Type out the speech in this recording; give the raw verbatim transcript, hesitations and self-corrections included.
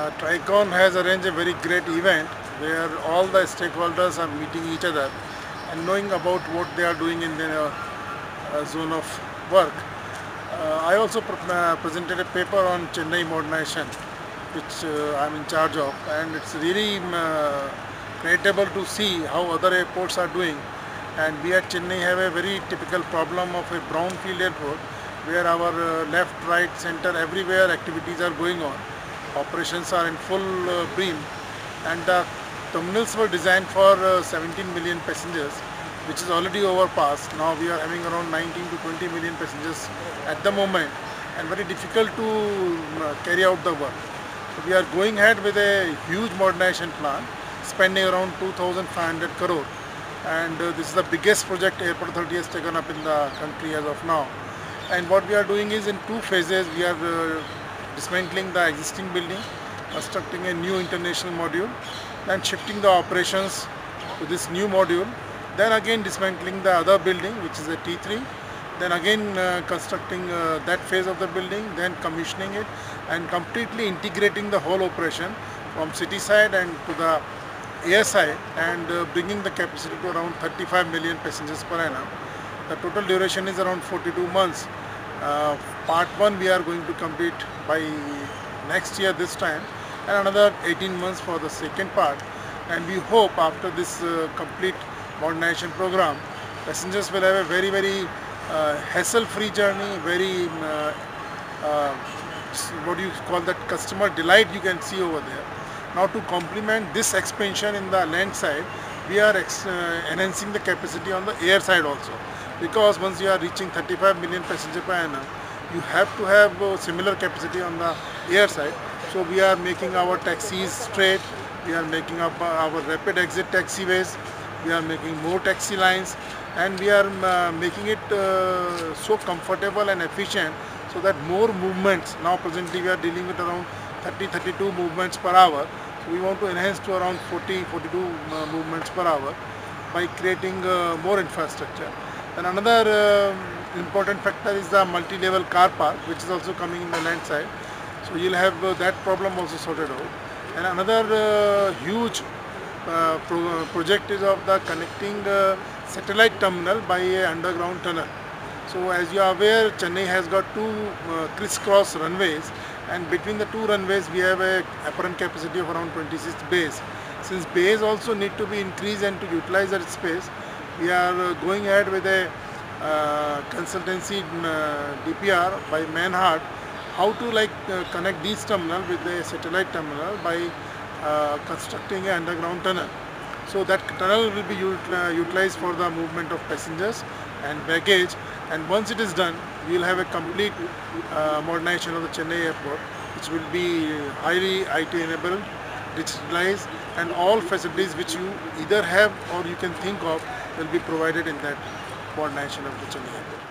Uh, Tricon has arranged a very great event where all the stakeholders are meeting each other and knowing about what they are doing in their uh, zone of work. Uh, I also pr uh, presented a paper on Chennai modernization, which uh, I am in charge of, and it's really uh, creditable to see how other airports are doing. And we at Chennai have a very typical problem of a brownfield airport where our uh, left, right, center, everywhere activities are going on. Operations are in full uh, beam, and the terminals were designed for uh, seventeen million passengers, which is already overpassed. Now we are having around nineteen to twenty million passengers at the moment, and very difficult to uh, carry out the work. So we are going ahead with a huge modernization plan, spending around two thousand five hundred crore, and uh, this is the biggest project Airport Authority has taken up in the country as of now. And what we are doing is in two phases. We are uh, dismantling the existing building, constructing a new international module, then shifting the operations to this new module, then again dismantling the other building, which is a T three, then again uh, constructing uh, that phase of the building, then commissioning it, and completely integrating the whole operation from city side and to the A S I, and uh, bringing the capacity to around thirty-five million passengers per annum. The total duration is around forty-two months. Uh, part one we are going to complete by next year this time, and another eighteen months for the second part. And we hope after this uh, complete modernization program, passengers will have a very very uh, hassle-free journey, very uh, uh, what do you call that, customer delight you can see over there. Now to complement this expansion in the land side, we are ex uh, enhancing the capacity on the air side also, because once you are reaching thirty-five million passenger per annum, you have to have uh, similar capacity on the air side. So we are making our taxis straight, we are making up our rapid exit taxiways, we are making more taxi lines, and we are uh, making it uh, so comfortable and efficient so that more movements. Now presently we are dealing with around thirty to thirty-two movements per hour, so we want to enhance to around forty to forty-two uh, movements per hour by creating uh, more infrastructure. And another uh, important factor is the multi-level car park, which is also coming in the land side. So you'll have uh, that problem also sorted out. And another uh, huge uh, pro uh, project is of the connecting uh, satellite terminal by an underground tunnel. So as you are aware, Chennai has got two uh, criss-cross runways, and between the two runways we have an apparent capacity of around twenty-six bays. Since bays also need to be increased and to utilize that space, we are going ahead with a uh, consultancy uh, D P R by Manhart, how to like uh, connect these terminal with the satellite terminal by uh, constructing an underground tunnel. So that tunnel will be util uh, utilized for the movement of passengers and baggage, and once it is done, we will have a complete uh, modernization of the Chennai airport, which will be highly I T enabled, digitalized, and all facilities which you either have or you can think of will be provided in that coordination of the Chennai airport.